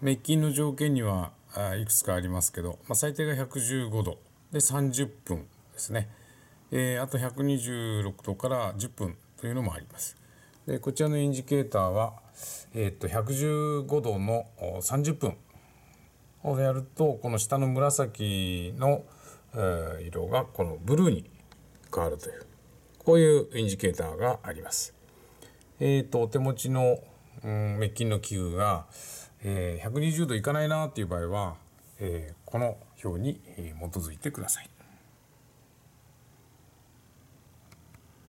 滅菌の条件にはいくつかありますけど、最低が115度で30分ですね。あと126度から10分というのもあります。でこちらのインジケーターは、115度の30分をやると、この下の紫の色がこのブルーに変わるという、こういうインジケーターがあります。お手持ちの滅菌の器具が120度いかないなという場合は、この表に基づいてください。